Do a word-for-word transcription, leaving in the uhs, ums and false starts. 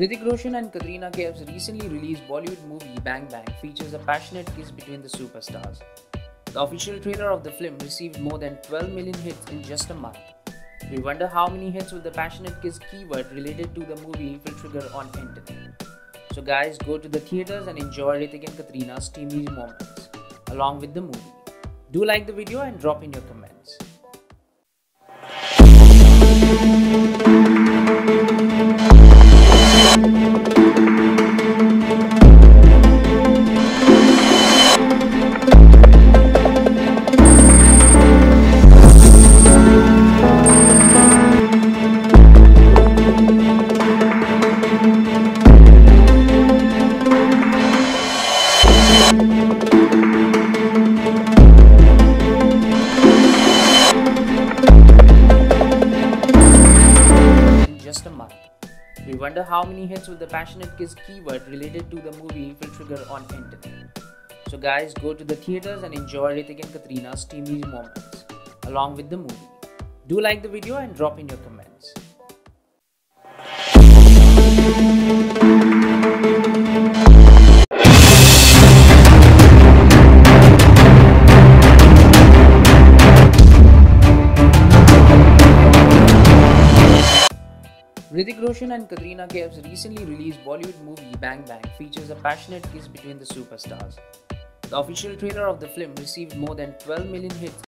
Hrithik Roshan and Katrina Kaif's recently released Bollywood movie Bang Bang features a passionate kiss between the superstars. The official trailer of the film received more than twelve million hits in just a month. We wonder how many hits will the passionate kiss keyword related to the movie will trigger on internet. So guys, go to the theaters and enjoy Hrithik and Katrina's steamy moments along with the movie. Do like the video and drop in your comments. We wonder how many hits with the passionate kiss keyword related to the movie will trigger on internet. So guys, go to the theaters and enjoy Hrithik and Katrina's steamy moments along with the movie. Do like the video and drop in your comments. Hrithik Roshan and Katrina Kaif's recently released Bollywood movie Bang Bang features a passionate kiss between the superstars. The official trailer of the film received more than twelve million hits